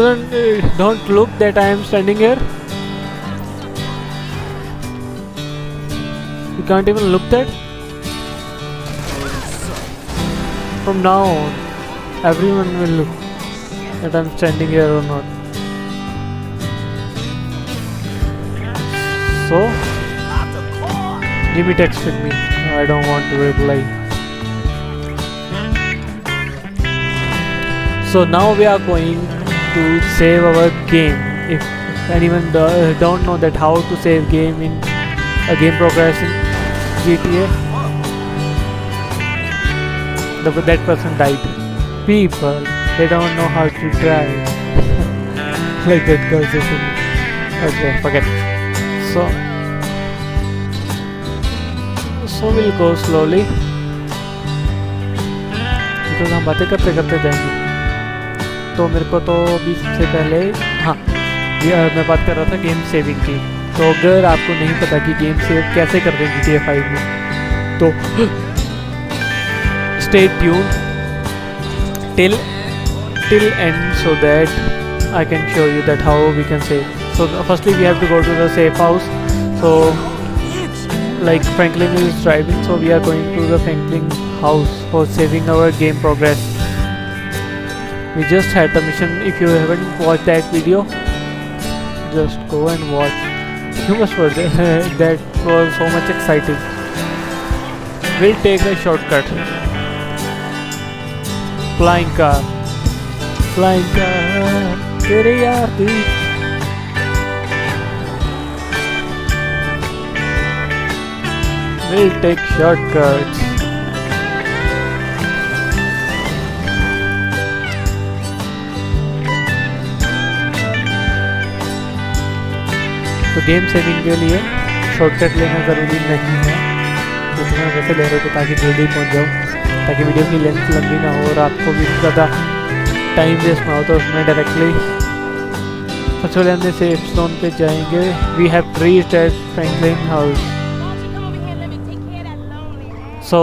Don't look that I am standing here. You can't even look that. From now on, everyone will look that I'm standing here or not. So, Jimmy texted me. I don't want to reply. So now we are going to save our game. If anyone don't know that how to save game in a game progress in GTA. That person died. People, they don't know how to drive. Like that girl said to me. Okay, forget it. So we'll go slowly because हम बातें करते करते जाएंगे. तो मेरे को तो अभी सबसे पहले हाँ मैं बात कर रहा था गेम सेविंग की. तो अगर आपको नहीं पता कि गेम सेव कैसे करते हैं GTA 5 में, तो stay tuned till end so that I can show you that how we can save. So firstly we have to go to the safe house. So like Franklin is driving, so we are going to the Franklin house for saving our game progress. We just had the mission. If you haven't watched that video, just go and watch. You must watch that. That was so much exciting. We'll take a shortcut. Flying car, tere yaar tu. We'll take shortcuts. तो game saving के लिए shortcut लेना जरूरी नहीं है. इतना वैसे ले रहे हो ताकि जल्दी पहुंच जाओ, ताकि वीडियो की लेंथ लंबी ना हो और आपको भी ज़्यादा टाइम वेस्ट ना हो. तो उसमें डायरेक्टली सबसे पहले हमने सेफ जोन पे जाएंगे. We have reached at Franklin house. So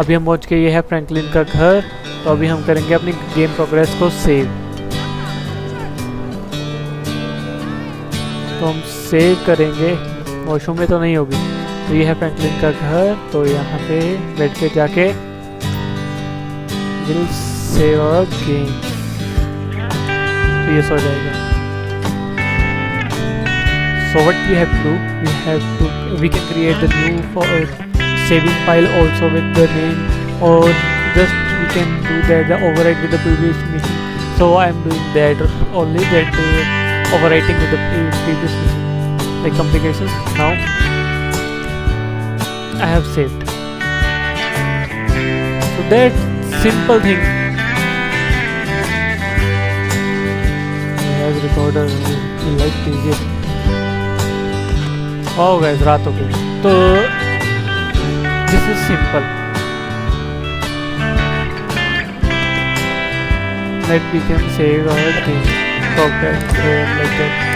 अभी हम पहुँच के ये है फ्रैंकलिन का घर. तो अभी हम करेंगे अपनी गेम प्रोग्रेस को सेव. तो हम सेव करेंगे. वॉशरूम में तो नहीं होगी. तो ये है फ्रैंकलिन का घर. तो यहाँ पे बैठ के जाके विल सेव अवर गेम. तो ये सो जाएगा. So what we have to we can create the new saving file also with the name, और just we can do that the overwrite with the previous mission. So I am doing that only, that overwriting with the previous mission, like complications. Now I have saved. So that simple thing. I have recorded like this. Oh guys, रात हो गई. तो this is simple. That we can save our thing. Okay, like that.